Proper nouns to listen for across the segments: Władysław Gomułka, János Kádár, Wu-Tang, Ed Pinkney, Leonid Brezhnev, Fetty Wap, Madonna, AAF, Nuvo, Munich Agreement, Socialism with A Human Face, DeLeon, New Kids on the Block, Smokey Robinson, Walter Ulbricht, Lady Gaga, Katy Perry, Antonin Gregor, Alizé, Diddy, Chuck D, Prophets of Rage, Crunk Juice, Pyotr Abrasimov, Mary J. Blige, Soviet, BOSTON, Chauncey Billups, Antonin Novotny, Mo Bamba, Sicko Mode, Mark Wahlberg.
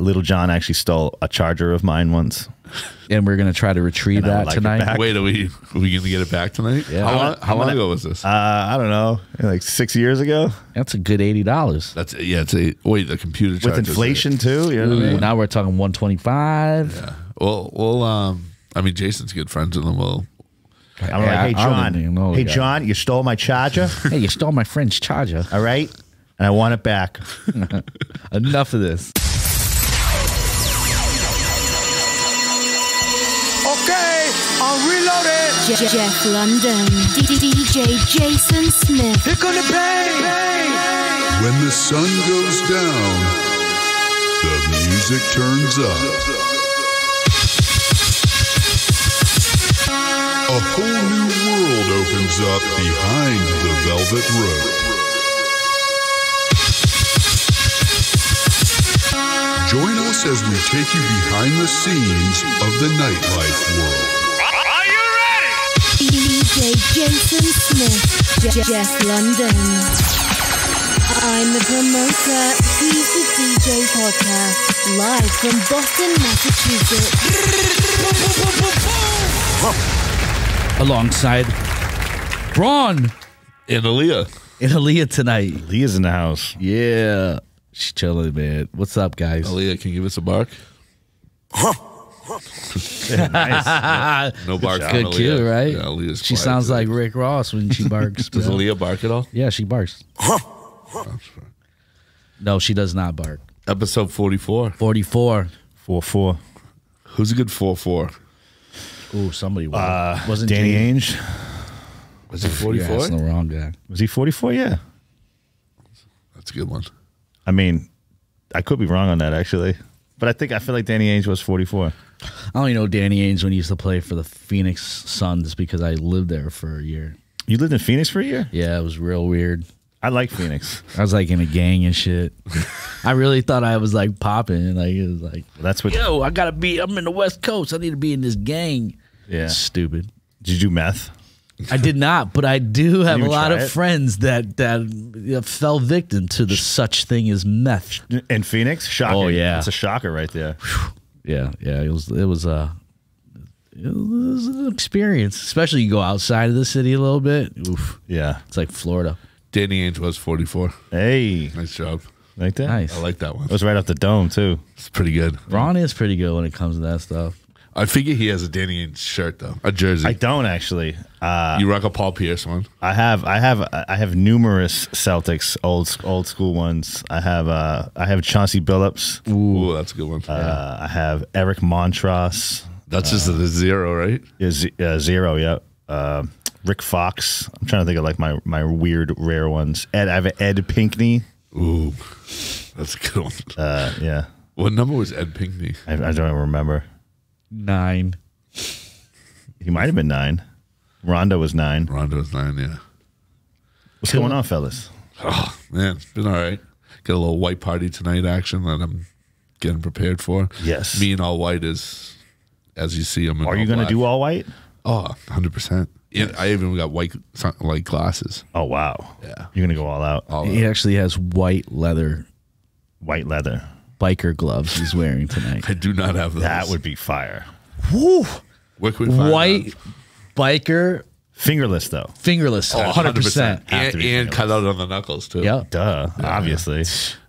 Little John actually stole a charger of mine once. And we're going to try to retrieve that tonight. Wait, are we going to get it back tonight? Yeah. How long ago was this? I don't know. Like 6 years ago. That's a good $80. That's wait, the computer charger. With inflation too? You know what I mean? Now we're talking $125. Yeah. Well, I mean, Jason's good friends with them. I'm like, hey, John. Hey, John, you stole my charger? Hey, you stole my friend's charger. All right? And I want it back. Enough of this. Okay, I'm reloaded. Jeff London, DJ Jason Smith. They're gonna bang. When the sun goes down, the music turns up. A whole new world opens up behind the velvet rope. Join us as we take you behind the scenes of the nightlife world. Are you ready? DJ Jason Smith, Jeff London. I'm the promoter, he's the DJ podcast, live from Boston, Massachusetts. Alongside Braun and Aaliyah. And Aaliyah tonight. Aaliyah's in the house. Yeah. She's chilling, man. What's up, guys? Aaliyah, can you give us a bark? Yeah, nice. No bark. Good cue, right? Yeah, she sounds like Rick Ross when she barks. Does Aaliyah bark at all? Yeah, she barks. No, she does not bark. Episode 44. 44. 4-4. Who's a good 4-4? Oh, somebody was. Wasn't Danny Ainge? Was he 44? That's the wrong guy. Was he 44? Yeah. That's a good one. I mean, I could be wrong on that, actually. But I feel like Danny Ainge was 44. I only know Danny Ainge when he used to play for the Phoenix Suns because I lived there for a year. You lived in Phoenix for a year? Yeah, it was real weird. I like Phoenix. I was like in a gang and shit. I really thought I was like popping. Like, it was like, that's what. Yo, I'm in the West Coast. I need to be in this gang. Yeah. Stupid. Did you do meth? I did not, but I do have a lot of friends that fell victim to the such thing as meth in Phoenix. Shocking! Oh yeah, it's a shocker right there. Yeah, yeah, it was an experience. Especially you go outside of the city a little bit. Oof. Yeah, it's like Florida. Danny Ainge was 44. Hey, nice job. Like that? Nice. I like that one. It was right off the dome too. It's pretty good. Ron is pretty good when it comes to that stuff. I figure he has a Danny Ainge shirt though, a jersey. I don't actually. You rock a Paul Pierce one. I have numerous Celtics old school ones. I have Chauncey Billups. Ooh, that's a good one. Yeah. I have Eric Montross. That's just the zero, right? Is zero, yeah. Rick Fox. I'm trying to think of like my weird rare ones. I have Ed Pinkney. Ooh, that's a good one. Yeah. What number was Ed Pinkney? I don't remember. 9. He might have been 9. Rondo was 9. Rondo was 9, yeah. What's going on, fellas? Oh, man, it's been all right. Got a little white party tonight action that I'm getting prepared for. Yes. Me and all white is, as you see, I'm in all black. Are you going to do all white? Oh, 100%. Yes. I even got white like glasses. Oh, wow. Yeah. You're going to go all out. He actually has white leather. White leather. Biker gloves he's wearing tonight. I do not have those. That would be fire. Woo! White biker. Fingerless, though. Fingerless. 100%. And cut out on the knuckles, too. Yep. Duh. Yeah. Obviously.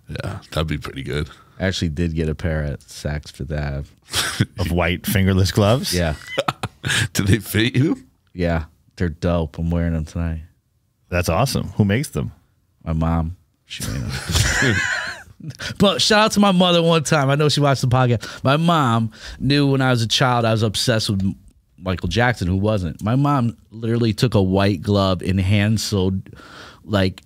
Yeah. That'd be pretty good. I actually did get a pair at Saks Fifth Ave. Of white fingerless gloves? Yeah. Do they fit you? Yeah. They're dope. I'm wearing them tonight. That's awesome. Who makes them? My mom. She made them. But shout out to my mother one time. I know she watched the podcast. My mom knew when I was a child I was obsessed with Michael Jackson, who wasn't. My mom literally took a white glove and hand sewed, like,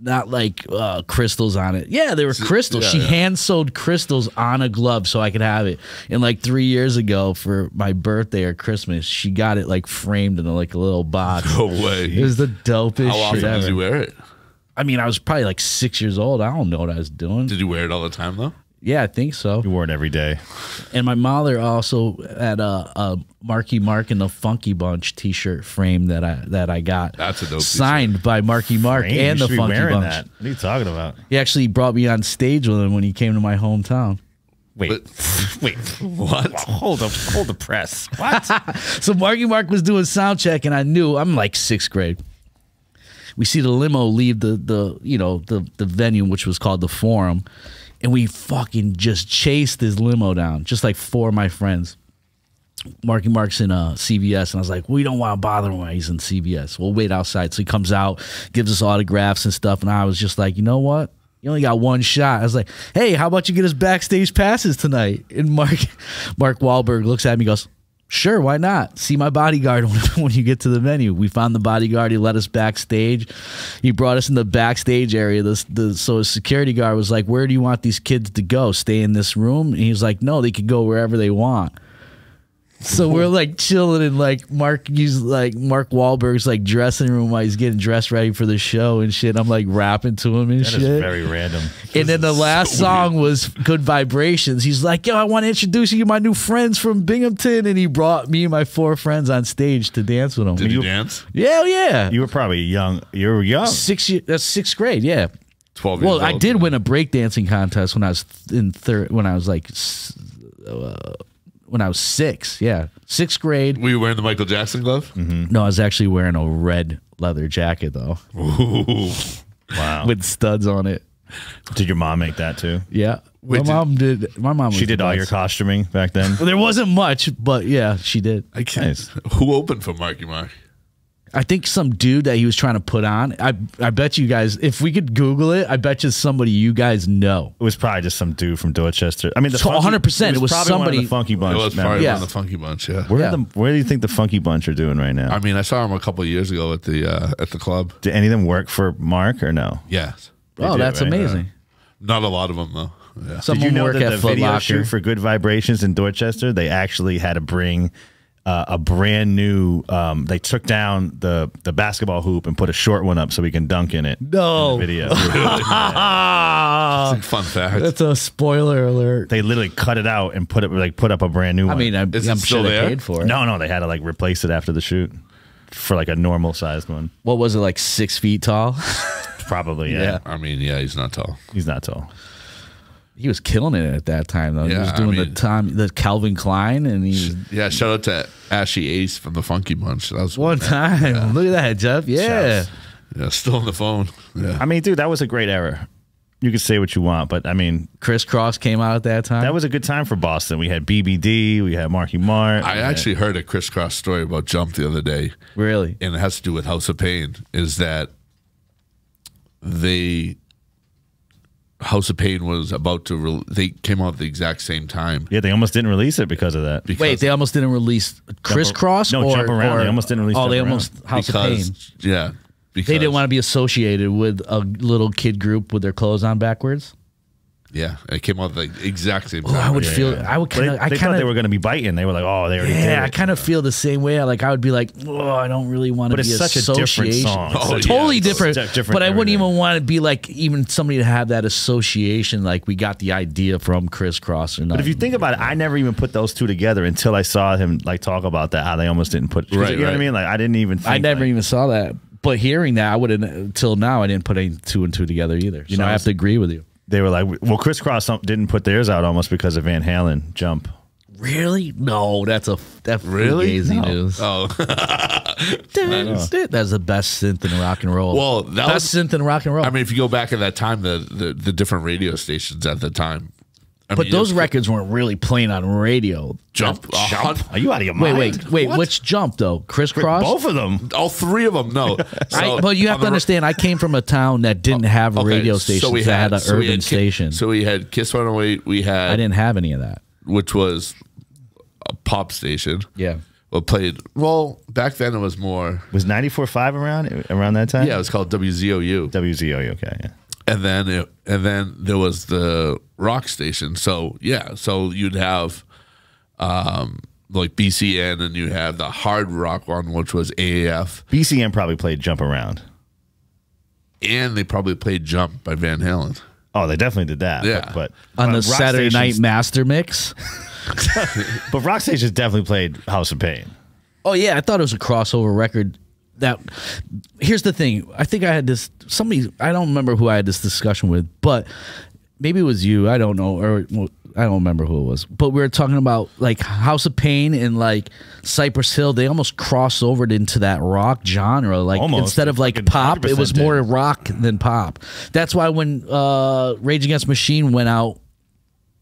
not like crystals on it. Yeah, they were crystals. Yeah, she hand sewed crystals on a glove so I could have it. And like 3 years ago for my birthday or Christmas, she got it like framed in like a little box. No way. It was the dopest shit ever. How often did you wear it? I mean, I was probably like 6 years old. I don't know what I was doing. Did you wear it all the time, though? Yeah, I think so. You wore it every day. And my mother also had a Marky Mark and the Funky Bunch T-shirt frame that I got. That's a dope signed t-shirt. By Marky Mark frame? And you the Funky Bunch. That. What are you talking about? He actually brought me on stage with him when he came to my hometown. Wait, but, wait, what? Hold up, hold the press. What? So Marky Mark was doing sound check, and I knew I'm like sixth grade. We see the limo leave the venue, which was called the Forum. And we fucking just chased this limo down, just like four of my friends. Marky Mark's in CVS, and I was like, we don't want to bother him while he's in CVS. We'll wait outside. So he comes out, gives us autographs and stuff, and I was just like, you know what? You only got one shot. I was like, hey, how about you get us backstage passes tonight? And Mark Wahlberg looks at me and goes, sure, why not? See my bodyguard when you get to the venue. We found the bodyguard. He let us backstage. He brought us in the backstage area. So his security guard was like, where do you want these kids to go? Stay in this room? And he was like, no, they could go wherever they want. So we're like chilling in like Mark Wahlberg's like dressing room while he's getting dressed ready for the show and shit. I'm like rapping to him and that shit. That is very random. And then the last song was Good Vibrations. He's like, yo, I want to introduce you to my new friends from Binghamton. And he brought me and my four friends on stage to dance with him. Did you dance? Yeah, yeah. You were probably young. You were young. That's sixth grade, yeah. 12 years old. Well, I did win a breakdancing contest when I was in third, when I was like... when I was six, yeah. Sixth grade. Were you wearing the Michael Jackson glove? Mm-hmm. No, I was actually wearing a red leather jacket, though. Ooh. Wow. With studs on it. Did your mom make that, too? Yeah. Wait, my mom she did all your costuming back then? Well, there wasn't much, but yeah, she did. I can't. Nice. Who opened for Marky Mark? I think some dude that he was trying to put on. I bet you guys, if we could Google it, I bet you somebody you guys know. It was probably just some dude from Dorchester. I mean, 100%. It was probably somebody. One of the Funky Bunch. It was probably one of the Funky Bunch. Yeah. Where do you think the Funky Bunch are doing right now? I mean, I saw them a couple of years ago at the club. Did any of them work for Mark or no? Yes. Oh, that's amazing. Not a lot of them though. Yeah. Did you know that the video shoot for Good Vibrations in Dorchester, they actually had to bring a brand new, they took down the basketball hoop and put a short one up so we can dunk in it. No. In the video. That's a fun fact. That's a spoiler alert. They literally cut it out and put up a brand new one. I mean, I'm sure they paid for it. No, they had to like replace it after the shoot for like a normal sized one. What was it, like 6 feet tall? Probably, yeah. I mean, yeah, he's not tall. He's not tall. He was killing it at that time, though. Yeah, he was doing the Calvin Klein, and he was, yeah. Shout out to Ashy Ace from the Funky Bunch. That was one time. Yeah. Look at that, Jeff. Yeah, still on the phone. Yeah. I mean, dude, that was a great era. You can say what you want, but I mean, Criss Cross came out at that time. That was a good time for Boston. We had BBD, we had Marky Mark. I actually heard a Criss Cross story about Jump the other day. Really, and it has to do with House of Pain. Is that they? House of Pain was about to they came out at the exact same time. Yeah, they almost didn't release it because of that. Because wait, they almost didn't release Criss Cross? No, Jump Around. They almost didn't release Jump Around. Oh, they almost House of Pain. Yeah. Because they didn't want to be associated with a little kid group with their clothes on backwards. Yeah, it came out at the exact same time. I would feel I would kind of I thought they were going to be biting. They were like, "Oh, they already did." Yeah, I kind of feel the same way. Like I would be like, "Oh, I don't really want to be associated." But it's such a different song. Oh, totally different. But I wouldn't even want to be like even somebody to have that association like we got the idea from Criss Cross or nothing. But if you think about it, I never even put those two together until I saw him like talk about that how they almost didn't put right, you know what I mean? Like I didn't even think I never even saw that. But hearing that, I wouldn't until now I didn't put any two and two together either. You know, I have to agree with you. They were like, well, Criss Cross didn't put theirs out almost because of Van Halen Jump. Really? No, that's really easy news. Oh, that's the best synth in rock and roll. Well, that best synth in rock and roll. I mean, if you go back at that time, the different radio stations at the time. But those records weren't really playing on radio. Jump? Are you out of your mind? Wait. Which Jump, though? Criss Cross? Both of them. All three of them, no. So, but you have to understand, I came from a town that didn't have radio stations. So we had an urban station. So we had Kiss 108. We had... I didn't have any of that. Which was a pop station. Yeah. Well, back then it was more... Was 94.5 around that time? Yeah, it was called WZOU. WZOU, okay, yeah. And then there was the rock station. So yeah, so you'd have like BCN, and you have the hard rock one, which was AAF. BCN probably played Jump Around, and they probably played Jump by Van Halen. Oh, they definitely did that. Yeah. But on the Saturday Night Master Mix. But Rock Stations definitely played House of Pain. Oh, yeah. I thought it was a crossover record. That, here's the thing. I think I had this, somebody, I don't remember who I had this discussion with, but maybe it was you. I don't know. Or well, I don't remember who it was. But we were talking about like House of Pain and like Cypress Hill. They almost crossed over into that rock genre. Like instead of like pop, it was more rock than pop. That's why when Rage Against the Machine went out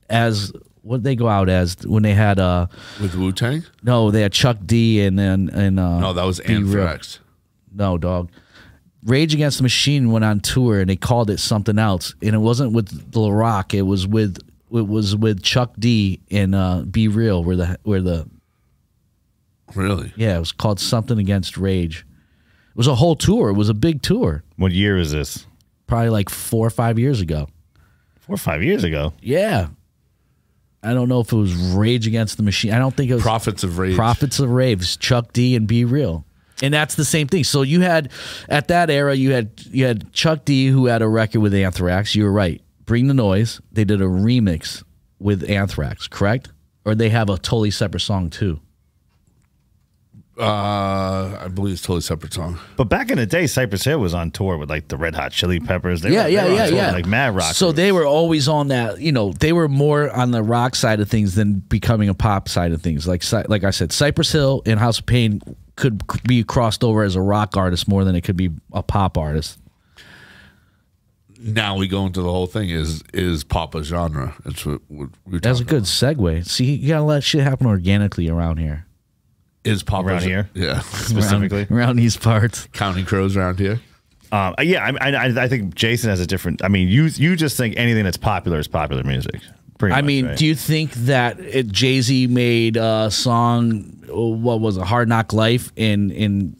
as what did they go out as when they had with Wu-Tang? No, they had Chuck D and no, that was Anthrax. No, dog. Rage Against the Machine went on tour and they called it something else, and it wasn't with the rock. It was with Chuck D and Be Real, where the really yeah, it was called something against Rage. It was a whole tour. It was a big tour. What year is this? Probably like 4 or 5 years ago. 4 or 5 years ago. Yeah, I don't know if it was Rage Against the Machine. I don't think it was Prophets of Rage. Prophets of Raves. Chuck D and Be Real. And that's the same thing. So you had at that era, you had Chuck D who had a record with Anthrax. You were right. Bring the Noise. They did a remix with Anthrax, correct? Or they have a totally separate song too. I believe it's a totally separate song. But back in the day, Cypress Hill was on tour with like the Red Hot Chili Peppers. They were on tour with, like mad rock. So they were always on that. You know, they were more on the rock side of things than becoming a pop side of things. Like I said, Cypress Hill and House of Pain could be crossed over as a rock artist more than it could be a pop artist. Now we go into the whole thing is pop a genre? That's what we're that's a good segue. See, you gotta let shit happen organically around here. Is pop around here? Yeah, specifically around these parts. Counting crows around here. Yeah, I think Jason has a different. I mean, you just think anything that's popular is popular music. I mean, right? Do you think that Jay-Z made a song, what was it, Hard Knock Life, and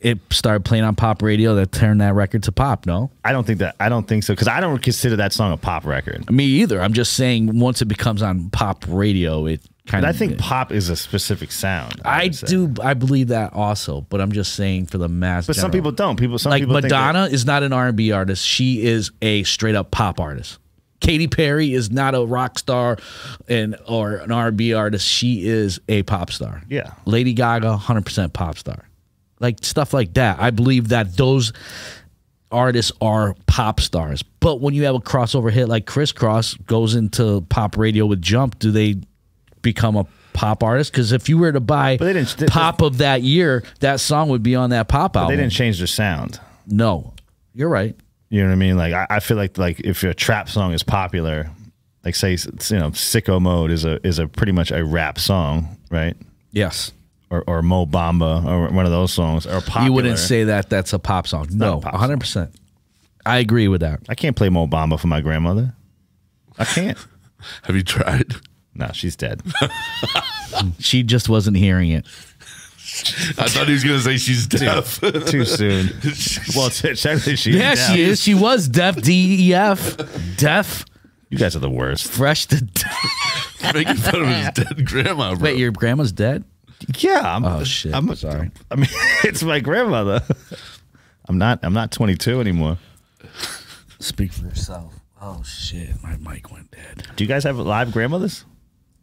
it started playing on pop radio that turned that record to pop? No, I don't think that. I don't think so, because I don't consider that song a pop record. Me either. I'm just saying once it becomes on pop radio, it kind of. I think pop is a specific sound. I do. I believe that also, but I'm just saying for the mass. But some people don't. Some people Madonna think is not an R&B artist. She is a straight up pop artist. Katy Perry is not a rock star or an R&B artist. She is a pop star. Yeah. Lady Gaga, 100% pop star. Like stuff like that. I believe that those artists are pop stars. But when you have a crossover hit like Criss Cross goes into pop radio with Jump, do they become a pop artist? Because if you were to buy pop of that year, that song would be on that pop album. They didn't change their sound. No. You're right. You know what I mean? Like I feel like if a trap song is popular, like say Sicko Mode is a pretty much a rap song, right? Yes. Or Mo Bamba or one of those songs are popular. You wouldn't say that that's a pop song. No, 100%. I agree with that. I can't play Mo Bamba for my grandmother. I can't. Have you tried? No, she's dead. She just wasn't hearing it. I thought he was going to say she's deaf. Too soon. Well, technically she's deaf. Yeah, she is. She was deaf. D-E-F. Deaf. You guys are the worst. Fresh to death. Making fun of his dead grandma, bro. Wait, your grandma's dead? Yeah. Oh, shit. I'm sorry. I mean, it's my grandmother. I'm not 22 anymore. Speak for yourself. Oh, shit. My mic went dead. Do you guys have live grandmothers?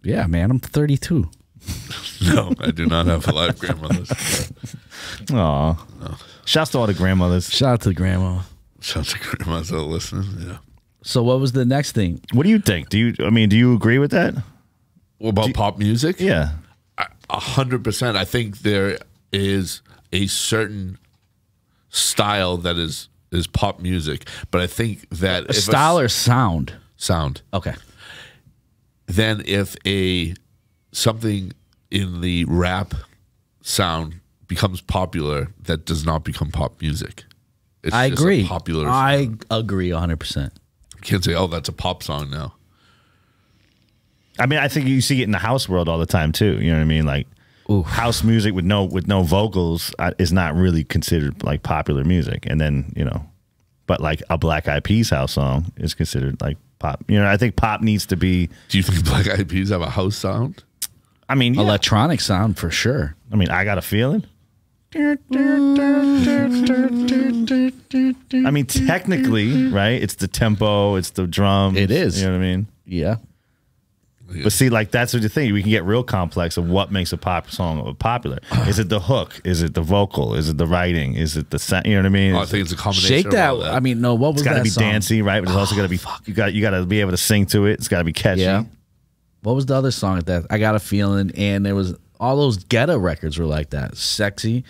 Yeah, man. I'm 32. No, I do not have a live grandmother. Aw. No. Shouts to all the grandmothers. Shout out to grandma. Shout out to grandmas that are listening. Yeah. So what was the next thing? What do you think? Do you agree with that? Well, about pop music? Yeah. 100%. I think there is a certain style that is pop music. But I think that a style or sound? Sound. Okay. Then if something in the rap sound becomes popular, that does not become pop music. It's I just agree. A popular sound. I agree 100%. You can't say, oh, that's a pop song now. I mean, I think you see it in the house world all the time too. You know what I mean? Like oof. House music with no vocals is not really considered like popular music. And then, you know, but like a Black Eyed Peas house song is considered like pop. You know, I think pop needs to be. Do you think Black Eyed Peas have a house sound? I mean, yeah. Electronic sound for sure. I mean, I Got a Feeling. I mean, technically, right? It's the tempo, it's the drums. It is. You know what I mean? Yeah. But see, like, that's the thing. We can get real complex of what makes a pop song popular. Is it the hook? Is it the vocal? Is it the writing? Is it the sound? You know what I mean? Oh, I think it's a combination. Shake That. I mean, no, what was that? It's got to be dancey, right? But it's also got to be, you got to be able to sing to it. It's got to be catchy. Yeah. What was the other song at that? I Got a Feeling, and there was all those ghetto records were like that. Sexy.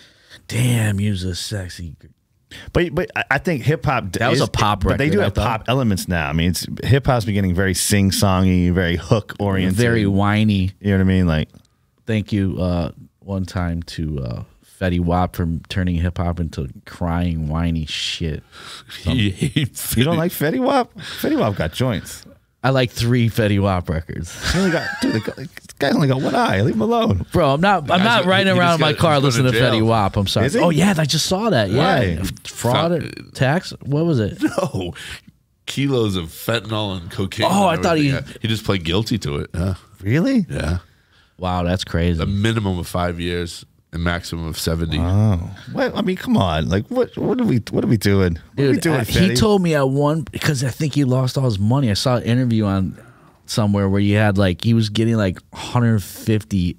Damn, you was a sexy. But I think hip hop was a pop record. But they do have pop elements now. I mean, it's hip hop's beginning very sing songy, very hook oriented, very whiny. You know what I mean? Like, thank you one time to Fetty Wap for turning hip hop into crying whiny shit. You don't like Fetty Wap? Fetty Wap got joints. I like 3 Fetty Wap records. He only got, dude, this guy only got 1 eye. Leave him alone, bro. I'm not riding around in my car listening to Fetty Wap. I'm sorry. Oh yeah, I just saw that. Why? Yeah, fraud or tax? What was it? No, kilos of fentanyl and cocaine. Oh, and I thought he just played guilty to it. Yeah. Really? Yeah. Wow, that's crazy. A minimum of 5 years. A maximum of 70. Wow. Well, I mean, come on. Like, what are we doing? Dude, he told me at one, because I think he lost all his money. I saw an interview on somewhere where you had like he was getting like 150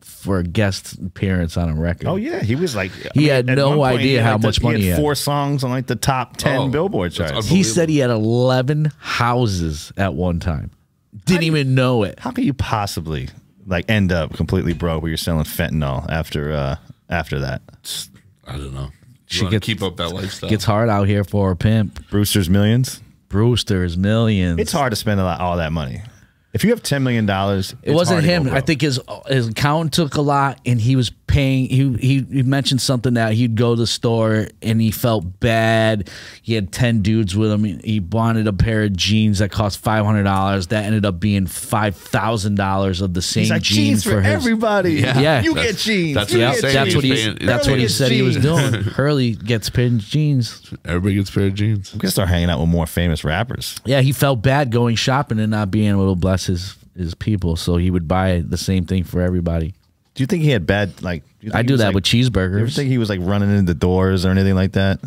for a guest appearance on a record. Oh yeah, he was like he had no idea how much money he had. 4 songs on like the top 10 Billboard charts. He said he had 11 houses at one time. Didn't even know it. How can you possibly? Like end up completely broke where you're selling fentanyl after after that. I don't know. She can keep up that lifestyle. Gets hard out here for a pimp. Brewster's Millions. Brewster's Millions. It's hard to spend all that money. If you have $10 million, it wasn't him. I think his accountant took a lot, and he was paying. He mentioned something that he'd go to the store and he felt bad. He had 10 dudes with him. He wanted a pair of jeans that cost $500. That ended up being $5,000 of the same jeans for everybody. Yeah, you get jeans. That's what he said he was doing. Hurley gets pair of jeans. Everybody gets pair of jeans. I'm gonna start hanging out with more famous rappers. Yeah, he felt bad going shopping and not being able to bless his people, so he would buy the same thing for everybody. Do you think he had bad, like, I do that like, with cheeseburgers. You ever think he was like running into doors or anything like that?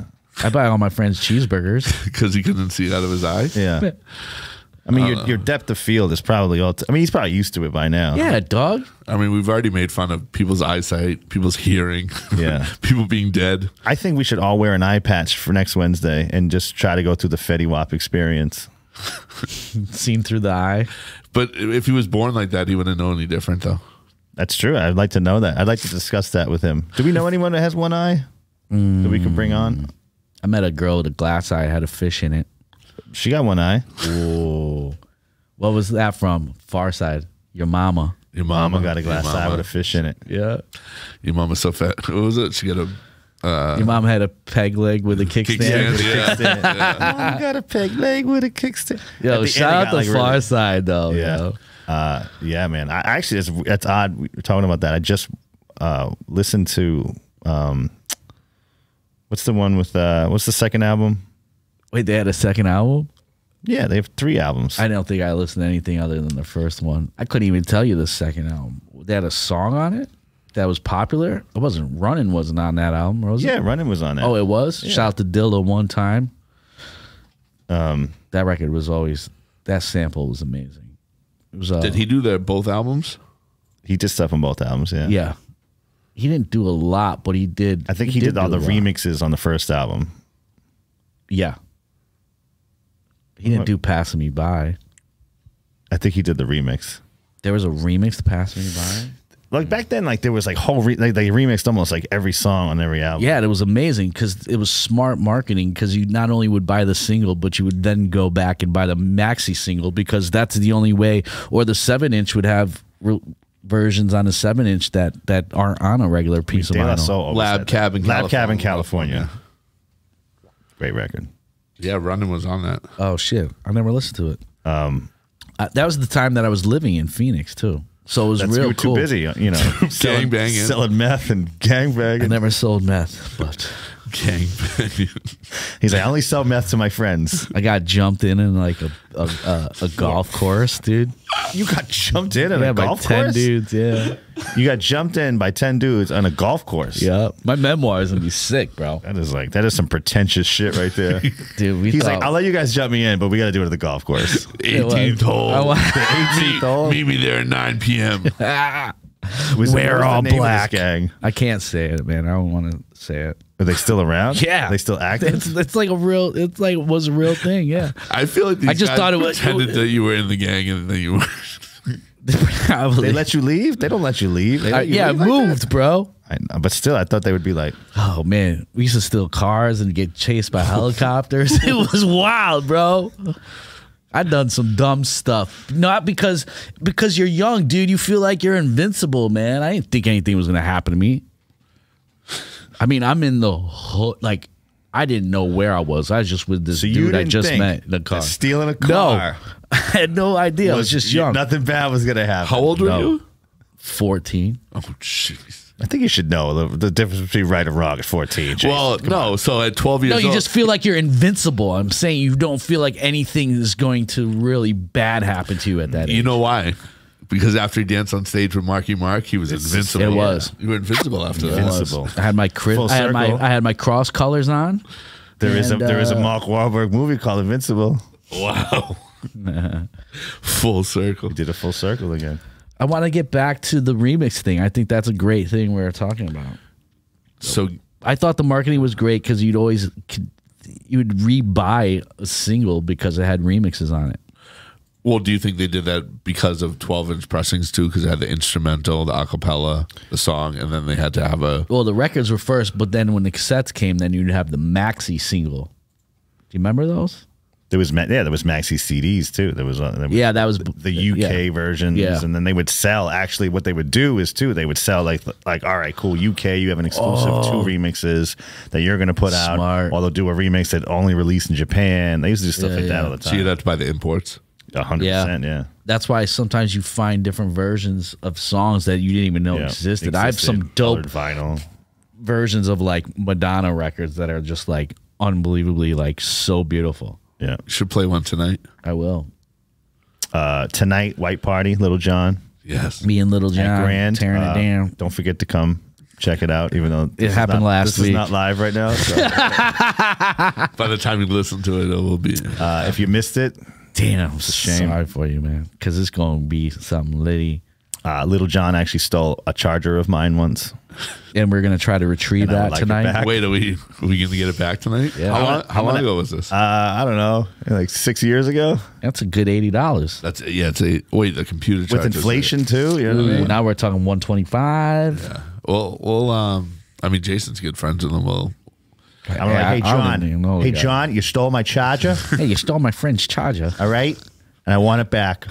I buy all my friends cheeseburgers because he couldn't see it out of his eyes. Yeah, I mean, your depth of field is probably all. I mean, he's probably used to it by now. Yeah, dog. I mean, we've already made fun of people's eyesight, people's hearing, yeah, people being dead. I think we should all wear an eye patch for next Wednesday and just try to go through the Fetty Wap experience. Seen through the eye. But if he was born like that, he wouldn't know any different, though. That's true. I'd like to know that. I'd like to discuss that with him. Do we know anyone that has 1 eye that we could bring on? I met a girl with a glass eye, had a fish in it. She got 1 eye. Ooh. What was that from? Far Side. Your mama. Your mama got a glass eye with a fish in it. Yeah. Your mama's so fat. What was it? She got a... your mom had a peg leg with a kickstand. Mom got a peg leg with a kickstand. Yo, shout out the Far Side, though. Yeah, yeah, man. I actually, that's odd. We're talking about that. I just listened to what's the one with what's the second album? Wait, they had a second album? Yeah, they have 3 albums. I don't think I listened to anything other than the first one. I couldn't even tell you the second album. They had a song on it that was popular. It wasn't Running. Wasn't on that album, was it? Yeah, Running was on that. Oh, it was. Yeah. Shout out to Dilla one time. That record was always. That sample was amazing. It was. Did he do both albums? He did stuff on both albums. Yeah. Yeah. He didn't do a lot, but he did. I think he did all the remixes on the first album. Yeah. He didn't do "Passing Me By." I think he did the remix. There was a remix to "Passing Me By." Like back then, like there was like whole they remixed almost like every song on every album. Yeah, it was amazing because it was smart marketing because you not only would buy the single, but you would then go back and buy the maxi single because that's the only way. Or the 7-inch would have versions on the 7-inch that aren't on a regular piece of vinyl. Lab Cab in California. Great record. Yeah, Running was on that. Oh shit, I never listened to it. That was the time that I was living in Phoenix too. So it was real cool. You were too busy, you know, gang banging, selling meth and gang banging. I never sold meth, but gangbang. He's like, I only sell meth to my friends. I got jumped in like a golf course, dude. You got jumped in a golf course? Yeah, by 10 dudes, yeah. You got jumped in by 10 dudes on a golf course. Yeah. My memoir is going to be sick, bro. That is some pretentious shit right there. Dude, he's like, I'll let you guys jump me in, but we got to do it at the golf course. 18th hole. 18th hole. Meet me there at 9 p.m. We're all black. Gang? I can't say it, man. I don't want to say it. Are they still around? Yeah. Are they still active? It's like a real, was a real thing, yeah. I feel like these guys thought it was pretended that you were in the gang and then you were. They let you leave? They don't let you leave. They let you leave like moved, that? Bro. I know, but still, I thought they would be like, oh, man, we used to steal cars and get chased by helicopters. It was wild, bro. I've done some dumb stuff. Not because you're young, dude. You feel like you're invincible, man. I didn't think anything was going to happen to me. I mean, I'm in the hood. Like, I didn't know where I was. I was just with this dude I just met in the car. Stealing a car. No, I had no idea. I was just young. Nothing bad was going to happen. How old were you? 14. Oh, jeez. I think you should know the difference between right and wrong at 14. Jason. Well, no. So at 12 years old. No, you just feel like you're invincible. I'm saying you don't feel like anything is going to really bad happen to you at that age. You know why? Because after he danced on stage with Marky Mark, he was invincible. It was. You were invincible after that. I had my cross colors on. There is a Mark Wahlberg movie called Invincible. Wow. Full circle. We did a full circle again. I want to get back to the remix thing. I think that's a great thing we were talking about. So I thought the marketing was great because you'd always rebuy a single because it had remixes on it. Well, do you think they did that because of 12-inch pressings too? Because they had the instrumental, the acapella, the song, and then they had to have a. Well, the records were first, but then when the cassettes came, then you'd have the maxi single. Do you remember those? There was maxi CDs too. There was the UK versions, and then they would sell. Actually, what they would do is they would sell like all right, cool, UK, you have an exclusive 2 remixes that you're going to put out, or they'll do a remix that only released in Japan. They used to do stuff like that all the time. So you'd have to buy the imports. 100%, yeah. That's why sometimes you find different versions of songs that you didn't even know existed. I have some dope vinyl versions of like Madonna records that are just like unbelievably like so beautiful. Yeah, should play one tonight. I will. Tonight, White Party, Little John. Yes, me and Little John Grand, tearing it down. Don't forget to come check it out. Even though it happened last week, this is not live right now. So. By the time you listen to it, it will be. If you missed it, damn, I'm sorry for you, man. Because it's gonna be something litty. Little John actually stole a charger of mine once. And we're going to try to retrieve that tonight. Wait, are we going to get it back tonight? Yeah. How long ago was this? I don't know. Like 6 years ago? That's a good $80. That's wait, the computer charger. With inflation too? You know what I mean? Now we're talking $125. Yeah. Well, I mean, Jason's good friends with them. I'm like, hey, John. Hey, John, you stole my charger? Hey, you stole my friend's charger. All right? And I want it back.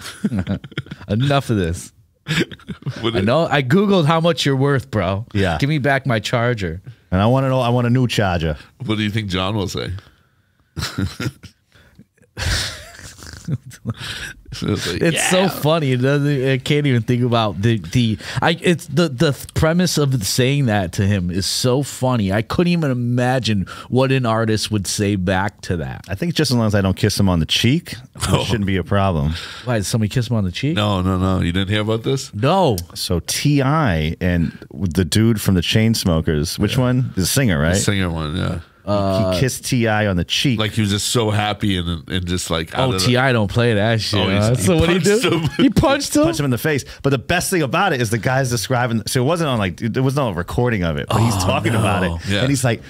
Enough of this. I know. I googled how much you're worth, bro. Yeah, give me back my charger. And I want to know. I want a new charger. What do you think John will say? It's so funny. It doesn't. I can't even think about the premise of saying that to him is so funny. I couldn't even imagine what an artist would say back to that. I think just as long as I don't kiss him on the cheek, it shouldn't be a problem. Why did somebody kiss him on the cheek? No, no, no. You didn't hear about this? No. So T.I. and the dude from the Chainsmokers, which one? The singer, right? The singer one, yeah. He kissed T.I. on the cheek. Like he was just so happy and just like out. Oh, T.I. don't play that shit. Oh, so what did he do? He punched him? Punched him in the face. But the best thing about it is the guy's describing. So it wasn't on like, there was no recording of it. But he's talking about it. Yeah. And he's like,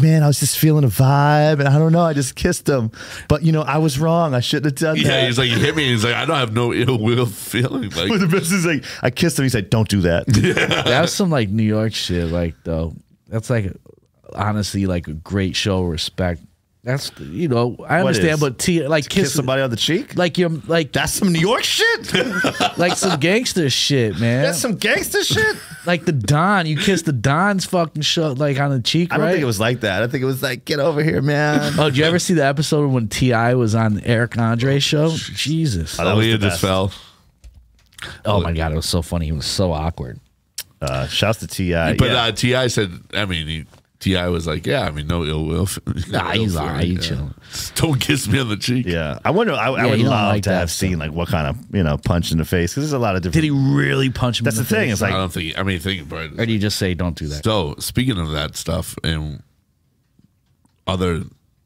man, I was just feeling a vibe. And I don't know, I just kissed him. But you know, I was wrong. I shouldn't have done that. Yeah, he's like, you hit me. And he's like, I don't have no ill will feeling. Like, but the best is like, I kissed him. He's like, don't do that. Yeah. That was some like New York shit. Like though, that's like honestly like a great show of respect. That's, you know, I understand, but like kiss somebody on the cheek, like you're like, that's some New York shit. Like some gangster shit, man. That's some gangster shit. Like the Don, you kiss the Don's fucking shit like on the cheek. I don't think it was like that. I think it was like, get over here, man. Oh, did you ever see the episode when T.I. was on the Eric Andre show? Jesus, I believe it just fell. Oh my god, it was so funny. He was so awkward. Shouts to T.I. But T.I. said, I mean, he. T.I. was like, yeah, I mean, no ill will. Nah, he's all right. Chilling. Don't kiss me on the cheek. Yeah. I wonder, I would love to have seen, like, what kind of, you know, punch in the face. Because there's a lot of different. Did he really punch him in the face? That's the thing. It's like, I don't think, I mean, think about it. Or do you just say, don't do that? So, speaking of that stuff and other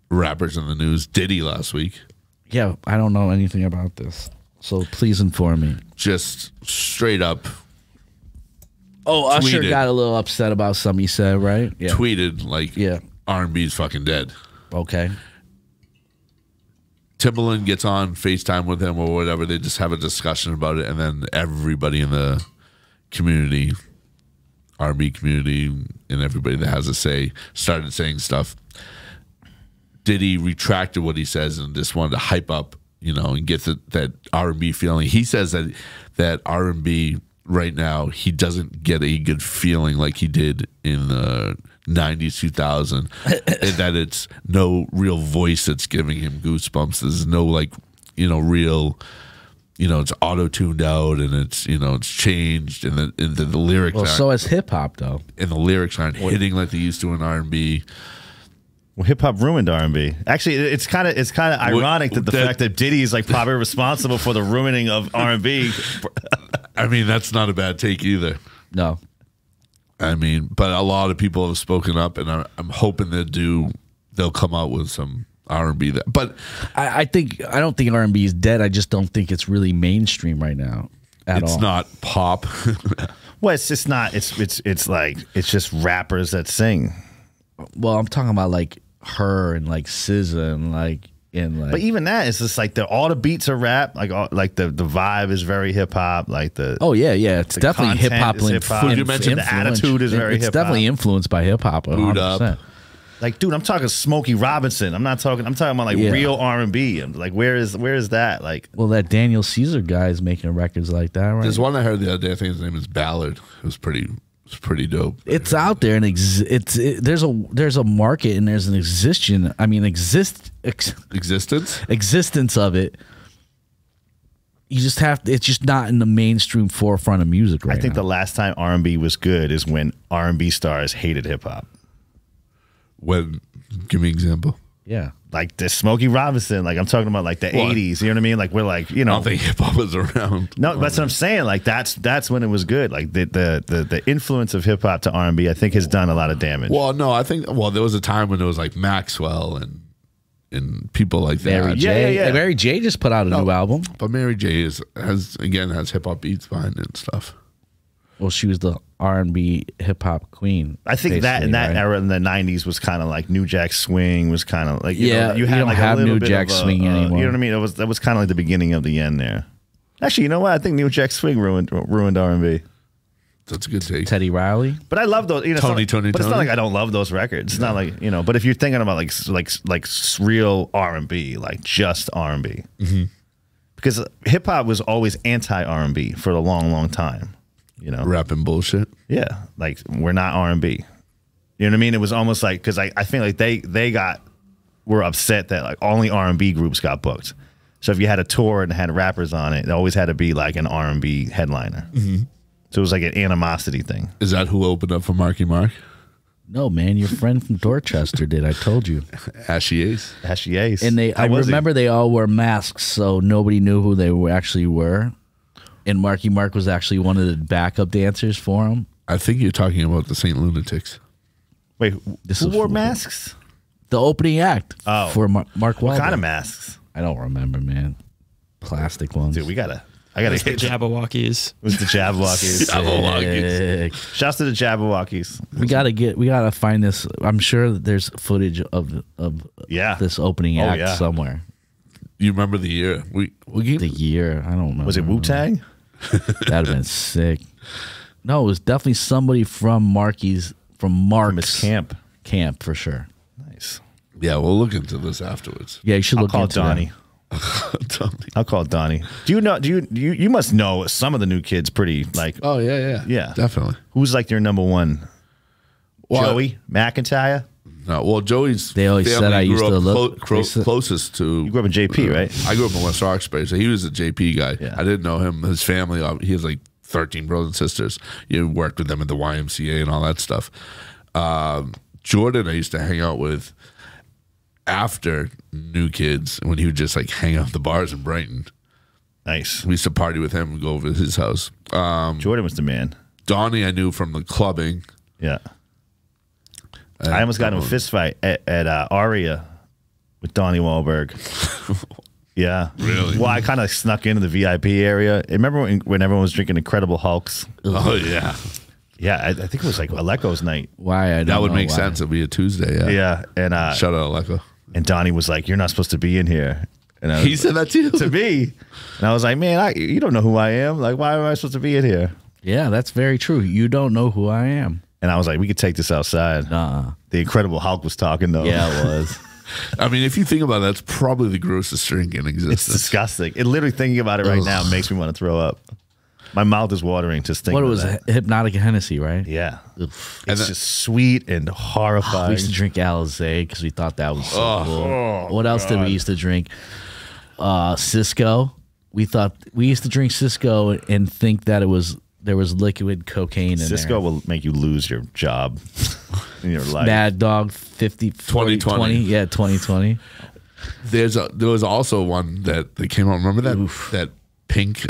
rappers in the news, Diddy last week. Yeah, I don't know anything about this. So, please inform me. Just straight up. Oh, Usher got a little upset about something he said, right? Yeah. Tweeted, like, yeah, R&B's fucking dead. Okay. Timbaland gets on FaceTime with him or whatever. They just have a discussion about it. And then everybody in the community, R&B community, and everybody that has a say, started saying stuff. Diddy retracted what he says and just wanted to hype up, you know, and get the, that R&B feeling. He says that, R&B... right now, he doesn't get a good feeling like he did in the 90s, 2000, and that it's no real voice that's giving him goosebumps. There's no, like, you know, real, you know, it's auto-tuned out and it's, you know, it's changed and the lyrics aren't. Well, so is hip-hop, though. And the lyrics aren't hitting like they used to in R&B. Well, hip hop ruined R&B. Actually, it's kind of ironic that the fact that Diddy is like probably responsible for the ruining of R&B. I mean, that's not a bad take either. No, I mean, but a lot of people have spoken up, and I'm hoping they'll come out with some R&B. That, but I don't think R&B is dead. I just don't think it's really mainstream right now at all. It's not pop. Well, it's just not. It's like it's just rappers that sing. Well, I'm talking about like. Her and like SZA and like but even that it's just like all the beats are rap, like the vibe is very hip hop, like the it's definitely hip hop. You mentioned the attitude is very hip hop. It's definitely influenced by hip hop. 100%. Like, dude, I'm talking Smokey Robinson. I'm talking about like real R&B. Like, where is that? Like, well, that Daniel Caesar guy is making records like that, right? There's one I heard the other day. I think his name is Ballard. It was pretty. It's pretty dope. It's out there, and there's a market, and there's an existence. I mean, existence of it. You just have to. It's just not in the mainstream forefront of music right now. I think the last time R&B was good is when R&B stars hated hip hop. When, give me an example. Yeah, like the Smokey Robinson. Like I'm talking about, like the '80s. You know what I mean? Like we're like, you know, I don't think hip hop was around. No, that's what I'm saying. Like that's when it was good. Like the influence of hip hop to R&B, I think, has done a lot of damage. Well, no, I think there was a time when there was like Maxwell and people like that. Mary J. Yeah. Mary J. just put out a new album, but Mary J. has hip hop beats behind it and stuff. Well, she was the R&B hip hop queen. I think that in that era in the 90s was kind of like New Jack Swing was kind of like, you know, you had like a little bit of New Jack Swing anymore. You know what I mean? That was kind of like the beginning of the end there. Actually, you know what? I think New Jack Swing ruined R&B. That's a good take. Teddy Riley. But I love those, you know, Tony Tony Toni. But it's not like I don't love those records. It's not like, you know, but if you're thinking about like real R&B, like just R&B. Mm-hmm. Because hip hop was always anti-R&B for a long, long time. You know, rapping bullshit. Yeah, like we're not R&B. You know what I mean? It was almost like because I feel like they were upset that like only R&B groups got booked. So if you had a tour and had rappers on it, it always had to be like an R&B headliner. Mm-hmm. So it was like an animosity thing. Is that who opened up for Marky Mark? No, man, your friend from Dorchester did. I told you, Ashy Ace. Ashy Ace. And I remember they all wore masks, so nobody knew who they actually were. And Marky Mark was actually one of the backup dancers for him. I think you're talking about the St. Lunatics. Wait, who wore masks? The opening act for Mark Wahlberg. What kind of masks? I don't remember, man. Plastic ones. Dude, I gotta hit the Jabbawockeez. It was the Jabbawockeez. Jabbawockeez. Shouts to the Jabbawockeez. We gotta find this. I'm sure that there's footage of this opening act somewhere. You remember the year? The year? I don't know. Was it Wu-Tang? That'd have been sick. No, it was definitely somebody from Mark's camp for sure. Nice. Yeah, we'll look into this afterwards. Yeah, you should look into Donnie. I'll call Donnie. Do you know? You must know some of the new kids pretty like. Oh yeah, definitely. Who's like your number one? Well, Joey McIntyre. No, well, Joey's they always said I used to look closest to. You grew up in JP, right? I grew up in West Roxbury, so he was a JP guy. Yeah. I didn't know him. His family, he has like 13 brothers and sisters. You worked with them at the YMCA and all that stuff. Jordan I used to hang out with after New Kids when he would just like hang out the bars in Brighton. Nice. We used to party with him and go over to his house. Jordan was the man. Donnie I knew from the clubbing. Yeah. I almost got in a fist fight at Aria with Donnie Wahlberg. Yeah. Really? Well, I kind of snuck into the VIP area. Remember when everyone was drinking Incredible Hulks? Oh, yeah. Yeah, I think it was like Aleko's night. Why? That would make sense. It would be a Tuesday. Yeah. Yeah. And, shout out Aleko. And Donnie was like, you're not supposed to be in here. And he said that to you? To me. And I was like, man, you don't know who I am. Like, why am I supposed to be in here? Yeah, that's very true. You don't know who I am. And I was like, we could take this outside. Nah. The Incredible Hulk was talking, though. Yeah, it was. I mean, if you think about it, that's probably the grossest drink in existence. It's disgusting. It literally, thinking about it right now, makes me want to throw up. My mouth is watering just thinking about that. What was Hypnotic Hennessy, right? Yeah. Oof. It's just sweet and horrifying. We used to drink Alizé because we thought that was so cool. Oh, what else did we used to drink? Cisco. We used to drink Cisco and think that it was... There was liquid cocaine in there. Cisco will make you lose your job in your life. Mad Dog 50, 40, 2020. Yeah, 2020. There was also one that came out. Remember that that pink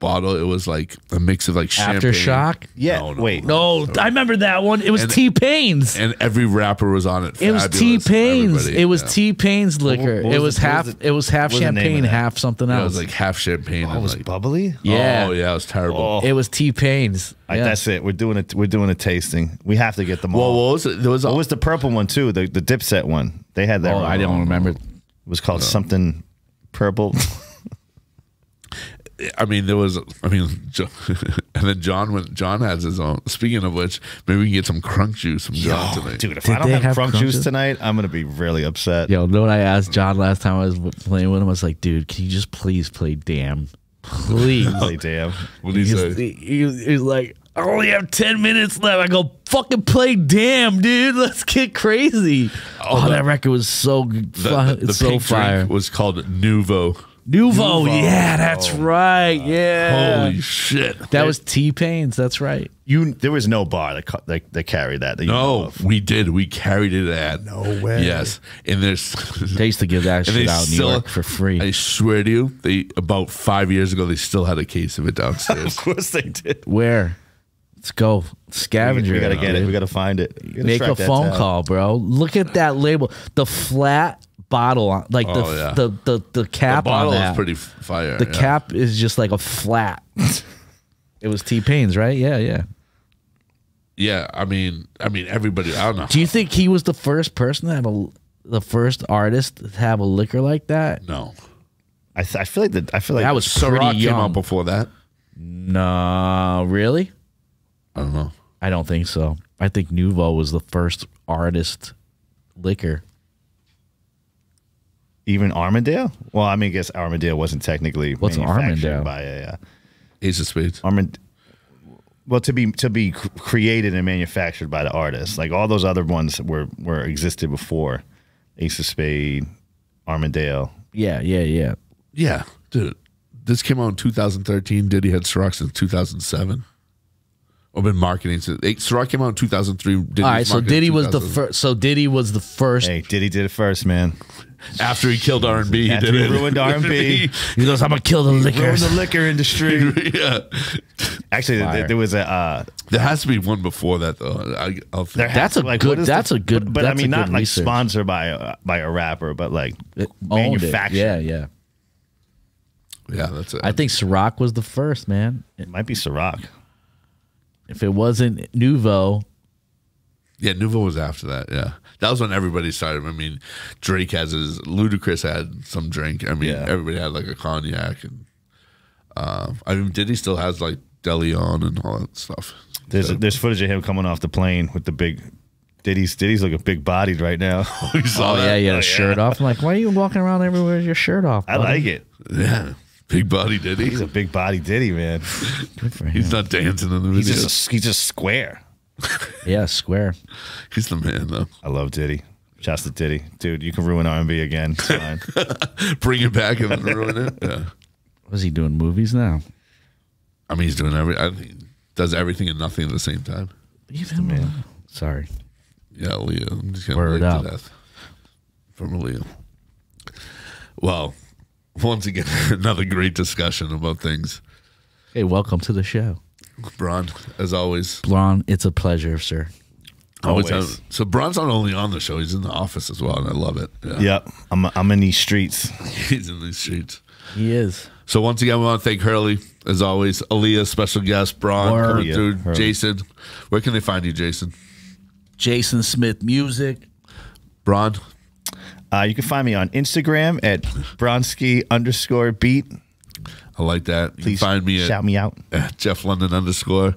bottle? It was like a mix of like champagne. Aftershock? Yeah. No, no, wait. No, I remember that one. It was T-Pain's. And every rapper was on it. It was T-Pain's. It was T-Pain's liquor. It was half champagne, half something else. It was like half champagne. Oh, it was like, bubbly? Yeah. Oh, yeah. It was terrible. Oh. It was T-Pain's. Yeah. Right, that's it. We're doing a tasting. We have to get them all. Well, what was it? There was the purple one, too. The Dipset one. They had that. Oh, I don't remember. It was called something purple. I mean, and then John has his own. Speaking of which, maybe we can get some crunk juice from John tonight. Dude, if I don't have crunk juice tonight, I'm going to be really upset. Yo, know what I asked John last time I was playing with him? I was like, dude, can you just please play Damn? Please. Play Damn. What did he say? He was like, I only have 10 minutes left. I go, fucking play Damn, dude. Let's get crazy. Oh, that record was so good. The pink drink was called Nuvo. Nuvo, yeah, that's right, yeah. Holy shit. That was T-Pain's, that's right. There was no bar that carried that. No, we did. We carried it at. No way. Yes. And they used to give that shit out in New York for free. I swear to you, about 5 years ago, they still had a case of it downstairs. Of course they did. Where? Let's go. Scavenger. We got to get it. We got to find it. Make a phone call, bro. Look at that label. The flat... bottle on, like the cap, the bottle on that is pretty fire. The cap is just like a flat. It was T-Pain's, right? Yeah, yeah, yeah. I mean, everybody. I don't know. Do you think he was the first person to have the first artist to have a liquor like that? No, I feel like that. I feel like that was Ciroc came out before that. No, really? I don't know. I don't think so. I think Nuvo was the first artist liquor. Even Armadale? Well, I mean, I guess Armadale wasn't technically manufactured by a Ace of Spades. Well, to be created and manufactured by the artist, like all those other ones were existed before Ace of Spades, Armadale. Yeah, yeah, yeah, yeah, dude. This came out in 2013. Diddy had Ciroc since 2007. I've been marketing since Ciroc came out in 2003. Diddy's all right, so Diddy was the first. So Diddy was the first. Hey, Diddy did it first, man. After he killed R&B, he did it. Ruined R&B. He goes, "I'm gonna kill the liquor." Ruined the liquor industry. Yeah. Actually, there was a. There has to be one before that, though. That's a good. That's a good. But I mean, not like research. Sponsored by a rapper, but like manufactured. Yeah, yeah. Yeah, that's it. I think Ciroc was the first, man. It might be Ciroc. If it wasn't Nuvo. Yeah, Nuvo was after that. Yeah, that was when everybody started. I mean, Drake has his, Ludacris had some drink. I mean, everybody had like a cognac, and I mean, Diddy still has like DeLeon and all that stuff. There's footage of him coming off the plane with the big. Diddy's like a big bodied right now. Yeah, shirt off. I'm like, why are you walking around everywhere with your shirt off, buddy? I like it. Yeah. Big body Diddy. He's a big body Diddy, man. Good for him. He's not dancing in the video. He's just square. Yeah, square. He's the man, though. I love Diddy. Shouts to Diddy. Dude, you can ruin R&B again. It's fine. Bring it back and then ruin it. Yeah. What is he doing? Movies now? I mean, he's doing everything and nothing at the same time. Even, man. Sorry. Yeah, Leo. I'm just gonna word up to death from Leo. Well, once again, another great discussion about things. Hey, welcome to the show, Bron. As always, Bron, it's a pleasure, sir. Always. So Bron's not only on the show; he's in the office as well, and I love it. Yeah. Yep, I'm in these streets. He's in these streets. He is. So once again, we want to thank Hurley as always. Aaliyah, special guest, Bron, coming through. Hurley. Jason, where can they find you, Jason? Jason Smith Music. Bron, you can find me on Instagram at Bronski_beat. I like that. You Please can find me. Shout me out. Jeff London _.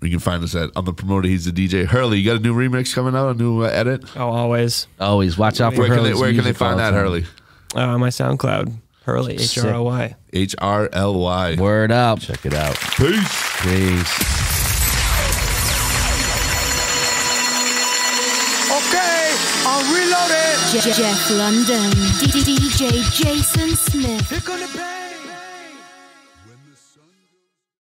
You can find us at I'm the Promoter. He's the DJ. Hurley, you got a new remix coming out? A new edit? Oh, always, always. Watch out for Hurley. Where can they find that, Hurley? My SoundCloud. Hurley. HRLY. HRLY. Word up. Check it out. Peace. Peace. Jeff London, DJ Jason Smith.